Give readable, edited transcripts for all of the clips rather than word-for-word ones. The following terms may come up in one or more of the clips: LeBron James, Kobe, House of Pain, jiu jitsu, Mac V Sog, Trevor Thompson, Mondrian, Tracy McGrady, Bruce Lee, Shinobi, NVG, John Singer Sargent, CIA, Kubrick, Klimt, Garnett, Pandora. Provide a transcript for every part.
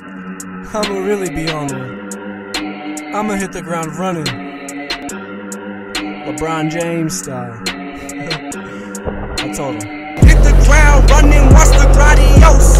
I'ma really be on it. I'ma hit the ground running, LeBron James style. I told him, hit the ground running, watch the grandiose.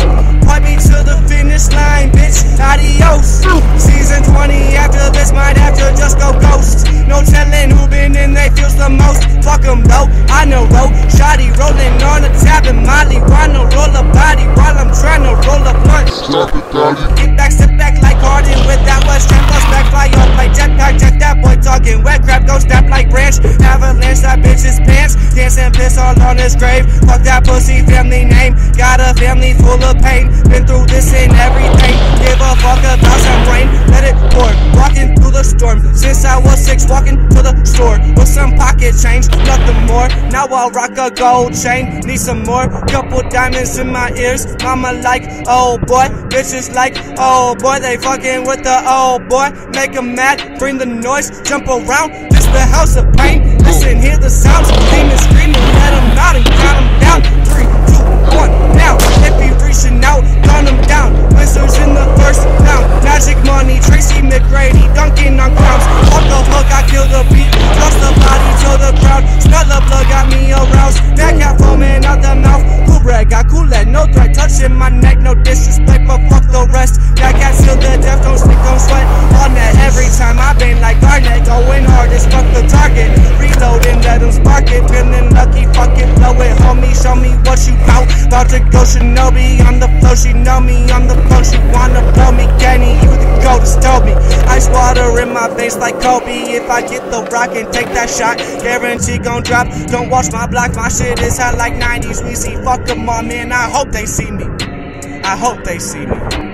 Point me to the finish line, bitch, adios. Season 20 after this, might have to just go ghost. No telling who been in they feels the most. Fuck 'em though, I know though. Shotty rolling on the tab and Molly, why no roll a body while I'm trying to roll a blunt. Stop it, daddy. Get back, sit back like Harden with that West Strip plus back, fly off like jetpack. Check that boy talking wet crap, go snap like branch. Avalanche that bitch's pants, dancing piss all on his grave. Fuck that pussy family name, got a family full of pain. Been through this and everything, give a fuck about some rain. Let it pour, walking through the storm. Since I was 6, walking to the store with some pocket change, nothing more. Now I'll rock a gold chain, need some more. Couple diamonds in my ears, mama like, oh boy. Bitches like, oh boy, they fucking with the old boy. Make 'em mad, bring the noise, jump around. This the house of pain, listen, hear the sounds. Pain and screaming, let 'em out and count 'em down. 3, 2, 1, now. If he reaching out, count 'em down. Whistles in the first round. Magic money, Tracy McGrady, dunking on crowns. Off the hook, I kill the beat, toss the body to the ground. Smell the blood, got me aroused. Back out foaming out the mouth. Kubrick, got cool at no threat, touching my neck, no disrespect, but fuck the rest. That cat sealed the death, don't sleep, don't sweat. On that every time I've been like Garnett, going hard as fuck the target. Reloading, let 'em spark it, feeling lucky, fuck it, blow it, homie, show me what you bout. About to go Shinobi, on the flow, she know me, on the flow, she wanna blow me, Kenny, you the goat's told me. Ice water in my face like Kobe, if I get the rock and take that shot, guarantee gon' drop. Don't watch my block, my shit is hot like 90s, we see, fuck 'em all, man, I hope they see me.